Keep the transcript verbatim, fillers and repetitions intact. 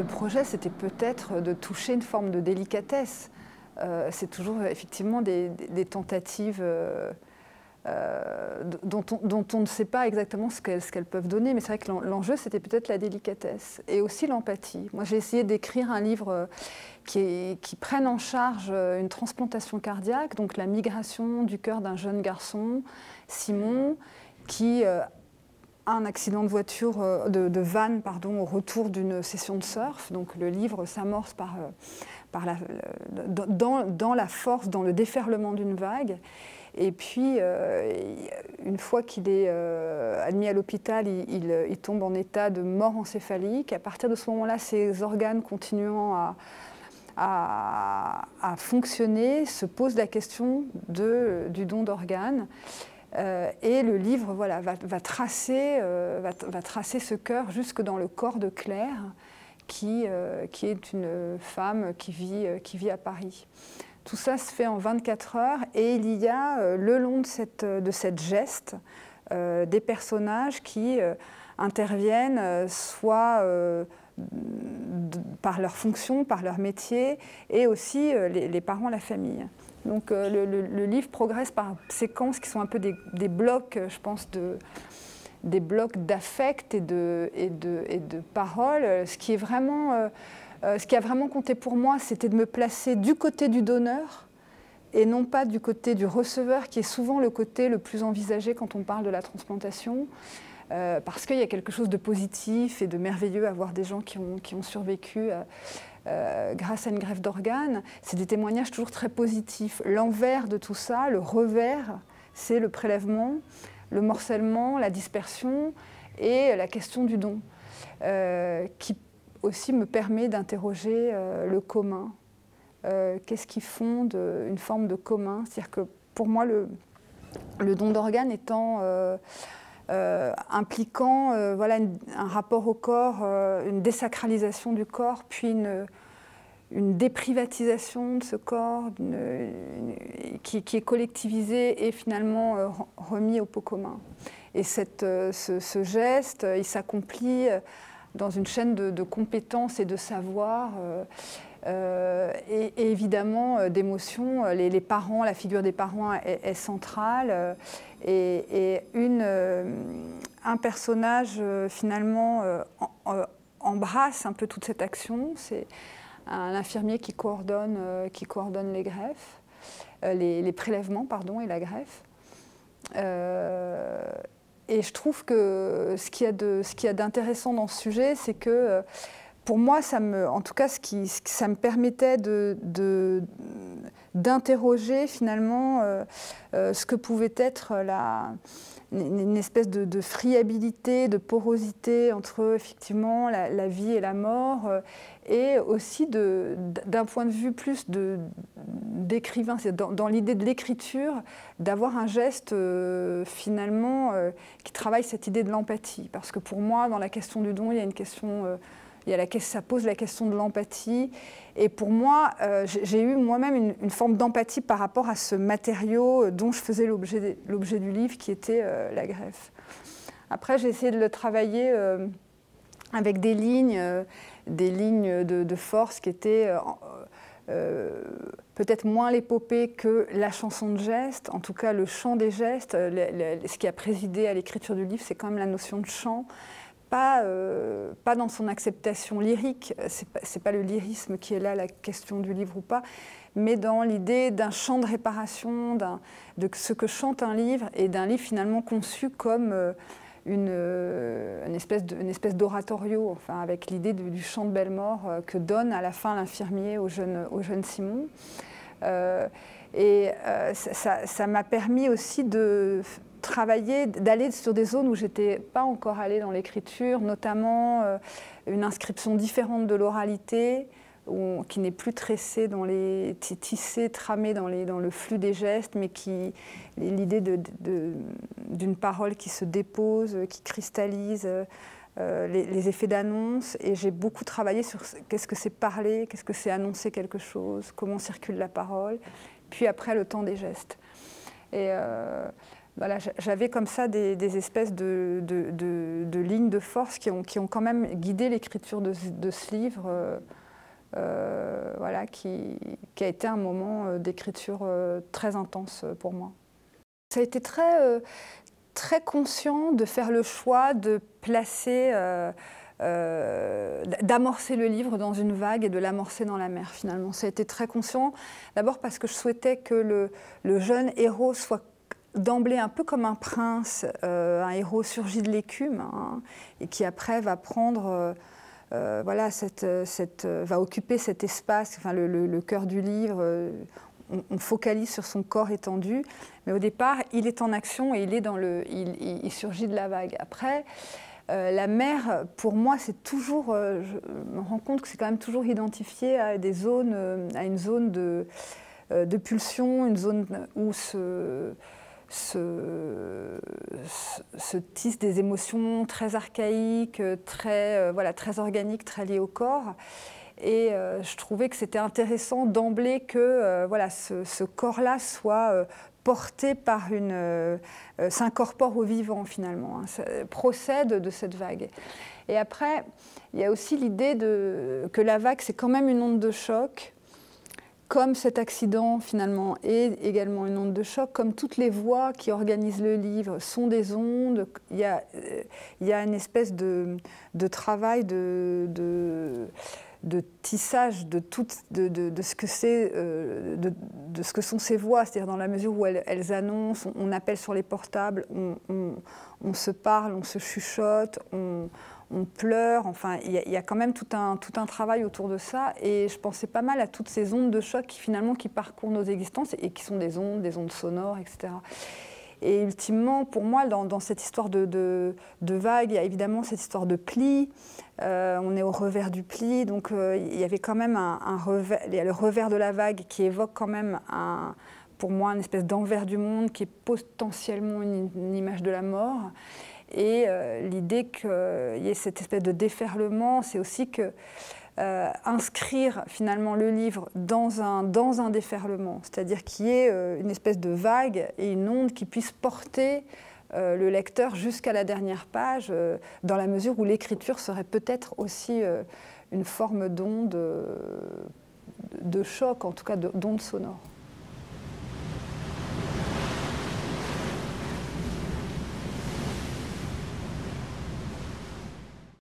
Le projet, c'était peut-être de toucher une forme de délicatesse. Euh, c'est toujours effectivement des, des, des tentatives euh, euh, dont, on, dont on ne sait pas exactement ce qu'elles, ce qu'elles peuvent donner. Mais c'est vrai que l'enjeu, c'était peut-être la délicatesse et aussi l'empathie. Moi, j'ai essayé d'écrire un livre qui, est, qui prenne en charge une transplantation cardiaque, donc la migration du cœur d'un jeune garçon, Simon, qui... Euh, un accident de voiture, de, de van, pardon, au retour d'une session de surf. Donc le livre s'amorce par, par la, dans, dans la force, dans le déferlement d'une vague. Et puis, euh, une fois qu'il est euh, admis à l'hôpital, il, il, il tombe en état de mort encéphalique. À partir de ce moment-là, ses organes continuant à, à, à fonctionner, se pose la question de, du don d'organes. Euh, et le livre voilà, va, va, tracer, euh, va, va tracer ce cœur jusque dans le corps de Claire, qui, euh, qui est une femme qui vit, euh, qui vit à Paris. Tout ça se fait en vingt-quatre heures et il y a, euh, le long de cette, de cette geste, euh, des personnages qui euh, interviennent euh, soit... Euh, par leur fonction, par leur métier, et aussi euh, les, les parents, la famille. Donc euh, le, le, le livre progresse par séquences qui sont un peu des, des blocs, je pense, de, des blocs d'affect et de, et, de, et de paroles. Ce qui est vraiment, euh, euh, ce qui a vraiment compté pour moi, c'était de me placer du côté du donneur et non pas du côté du receveur, qui est souvent le côté le plus envisagé quand on parle de la transplantation. Euh, parce qu'il y a quelque chose de positif et de merveilleux à voir des gens qui ont, qui ont survécu euh, euh, grâce à une greffe d'organes. C'est des témoignages toujours très positifs. L'envers de tout ça, le revers, c'est le prélèvement, le morcellement, la dispersion et la question du don, euh, qui aussi me permet d'interroger euh, le commun. Euh, Qu'est-ce qui fonde une forme de commun? C'est-à-dire que pour moi, le, le don d'organes étant... Euh, Euh, impliquant euh, voilà, une, un rapport au corps, euh, une désacralisation du corps, puis une, une déprivatisation de ce corps une, une, qui, qui est collectivisé et finalement euh, remis au pot commun. Et cette, euh, ce, ce geste, il s'accomplit dans une chaîne de, de compétences et de savoirs, euh, euh, et, et évidemment euh, d'émotions. Les, les parents, la figure des parents est, est centrale, euh, et, et une, euh, un personnage euh, finalement euh, en, euh, embrasse un peu toute cette action. C'est un infirmier qui coordonne, euh, qui coordonne les greffes, euh, les, les prélèvements pardon, et la greffe. Euh, Et je trouve que ce qu'il y a d'intéressant dans ce sujet, c'est que pour moi, ça me, en tout cas, ce qui, ça me permettait d'interroger finalement euh, euh, ce que pouvait être la, une espèce de, de friabilité, de porosité entre effectivement la, la vie et la mort, euh, et aussi d'un point de vue plus d'écrivain, dans, dans l'idée de l'écriture, d'avoir un geste euh, finalement euh, qui travaille cette idée de l'empathie. Parce que pour moi, dans la question du don, il y a une question... Euh, Il y a la, ça pose la question de l'empathie. Et pour moi, euh, j'ai eu moi-même une, une forme d'empathie par rapport à ce matériau dont je faisais l'objet du livre, qui était euh, la greffe. Après, j'ai essayé de le travailler euh, avec des lignes, euh, des lignes de, de force qui étaient... Euh, euh, peut-être moins l'épopée que la chanson de geste, en tout cas le chant des gestes. Le, le, ce qui a présidé à l'écriture du livre, c'est quand même la notion de chant. Pas, euh, pas dans son acceptation lyrique, c'est pas, c'est pas le lyrisme qui est là la question du livre ou pas, mais dans l'idée d'un chant de réparation, de ce que chante un livre, et d'un livre finalement conçu comme euh, une, euh, une espèce de, une espèce d'oratorio, enfin, avec l'idée du, du chant de Bellemort euh, que donne à la fin l'infirmier au jeune, au jeune Simon. Euh, et euh, ça m'a permis aussi de... travailler, d'aller sur des zones où je n'étais pas encore allée dans l'écriture, notamment euh, une inscription différente de l'oralité, qui n'est plus tressée dans les, tissée, tramée dans, les, dans le flux des gestes, mais qui l'idée de, de, d'une parole qui se dépose, qui cristallise euh, les, les effets d'annonce. Et j'ai beaucoup travaillé sur qu'est-ce que c'est parler, qu'est-ce que c'est annoncer quelque chose, comment circule la parole, puis après le temps des gestes. Et... Euh, Voilà, j'avais comme ça des, des espèces de, de, de, de lignes de force qui ont, qui ont quand même guidé l'écriture de, de ce livre, euh, euh, voilà, qui, qui a été un moment d'écriture très intense pour moi. Ça a été très, euh, très conscient de faire le choix de placer, euh, euh, d'amorcer le livre dans une vague et de l'amorcer dans la mer finalement. Ça a été très conscient, d'abord parce que je souhaitais que le, le jeune héros soit d'emblée un peu comme un prince, euh, un héros surgi de l'écume, hein, et qui après va prendre, euh, voilà, cette, cette, va occuper cet espace, enfin, le, le, le cœur du livre. Euh, on, on focalise sur son corps étendu, mais au départ, il est en action et il est dans le, il, il, il surgit de la vague. Après, euh, la mer, pour moi, c'est toujours, euh, je me rends compte que c'est quand même toujours identifié à des zones, à une zone de, euh, de pulsion, une zone où se Se, se, se tissent des émotions très archaïques, très, euh, voilà, très organiques, très liées au corps. Et euh, je trouvais que c'était intéressant d'emblée que euh, voilà, ce, ce corps-là soit euh, porté par une... Euh, s'incorpore au vivant, finalement, hein, ça procède de cette vague. Et après, il y a aussi l'idée que la vague, c'est quand même une onde de choc, comme cet accident finalement est également une onde de choc, comme toutes les voix qui organisent le livre sont des ondes, il y a, il y a une espèce de, de travail, de, de, de tissage de, tout, de, de, de, ce que c'est, euh, de, de ce que sont ces voix, c'est-à-dire dans la mesure où elles, elles annoncent, on, on appelle sur les portables, on, on, on se parle, on se chuchote, on... on pleure, enfin, il y, y a quand même tout un, tout un travail autour de ça. Et je pensais pas mal à toutes ces ondes de choc qui, finalement, qui parcourent nos existences et qui sont des ondes, des ondes sonores, et cetera. Et ultimement, pour moi, dans, dans cette histoire de, de, de vague, il y a évidemment cette histoire de pli. Euh, on est au revers du pli, donc il euh, y avait quand même un, un revers, il y a le revers de la vague qui évoque quand même, un, pour moi, une espèce d'envers du monde qui est potentiellement une, une image de la mort. Et euh, l'idée qu'il euh, y ait cette espèce de déferlement, c'est aussi que euh, inscrire finalement le livre dans un, dans un déferlement, c'est-à-dire qu'il y ait euh, une espèce de vague et une onde qui puisse porter euh, le lecteur jusqu'à la dernière page, euh, dans la mesure où l'écriture serait peut-être aussi euh, une forme d'onde, euh, de choc, en tout cas d'onde sonore.